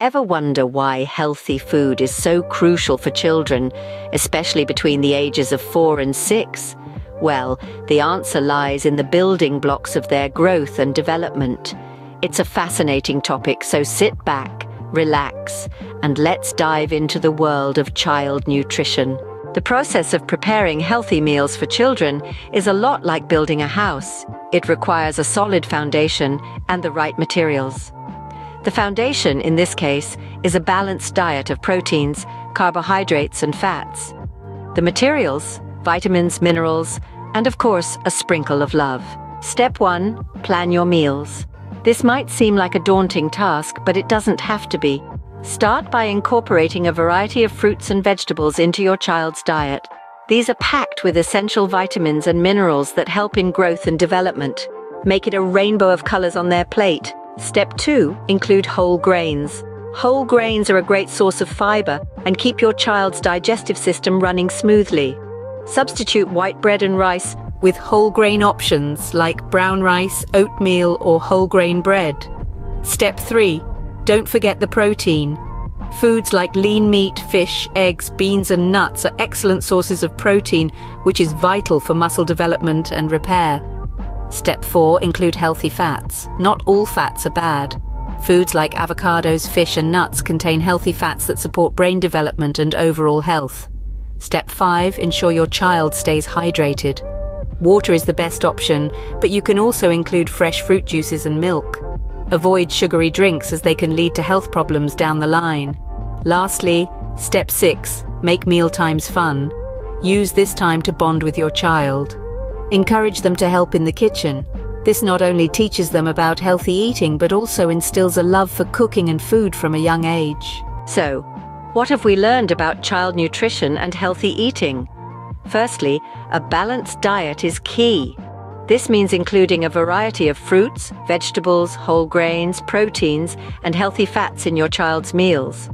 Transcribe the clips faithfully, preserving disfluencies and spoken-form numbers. Ever wonder why healthy food is so crucial for children, especially between the ages of four and six? Well, the answer lies in the building blocks of their growth and development. It's a fascinating topic, so sit back, relax, and let's dive into the world of child nutrition. The process of preparing healthy meals for children is a lot like building a house. It requires a solid foundation and the right materials. The foundation, in this case, is a balanced diet of proteins, carbohydrates, and fats. The materials, vitamins, minerals, and of course, a sprinkle of love. Step one, plan your meals. This might seem like a daunting task, but it doesn't have to be. Start by incorporating a variety of fruits and vegetables into your child's diet. These are packed with essential vitamins and minerals that help in growth and development. Make it a rainbow of colors on their plate. Step two, include whole grains. Whole grains are a great source of fiber and keep your child's digestive system running smoothly. Substitute white bread and rice with whole grain options like brown rice, oatmeal, or whole grain bread. Step three, don't forget the protein. Foods like lean meat, fish, eggs, beans, and nuts are excellent sources of protein, which is vital for muscle development and repair. Step four, include healthy fats. Not all fats are bad. Foods like avocados, fish, and nuts contain healthy fats that support brain development and overall health. Step five, ensure your child stays hydrated. Water is the best option, but you can also include fresh fruit juices and milk. Avoid sugary drinks as they can lead to health problems down the line. Lastly, step six, make meal times fun. Use this time to bond with your child. Encourage them to help in the kitchen. This not only teaches them about healthy eating, but also instills a love for cooking and food from a young age. So, what have we learned about child nutrition and healthy eating? Firstly, a balanced diet is key. This means including a variety of fruits, vegetables, whole grains, proteins, and healthy fats in your child's meals.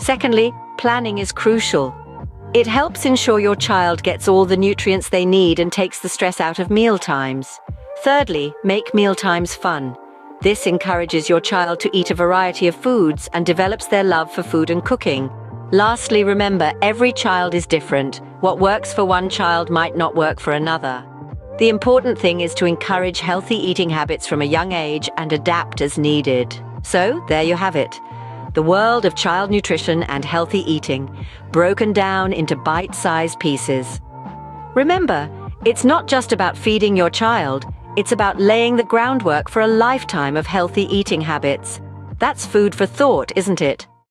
Secondly, planning is crucial. It helps ensure your child gets all the nutrients they need and takes the stress out of mealtimes. Thirdly, make mealtimes fun. This encourages your child to eat a variety of foods and develops their love for food and cooking. Lastly, remember, every child is different. What works for one child might not work for another. The important thing is to encourage healthy eating habits from a young age and adapt as needed. So, there you have it. The world of child nutrition and healthy eating, broken down into bite-sized pieces. Remember, it's not just about feeding your child, it's about laying the groundwork for a lifetime of healthy eating habits. That's food for thought, isn't it?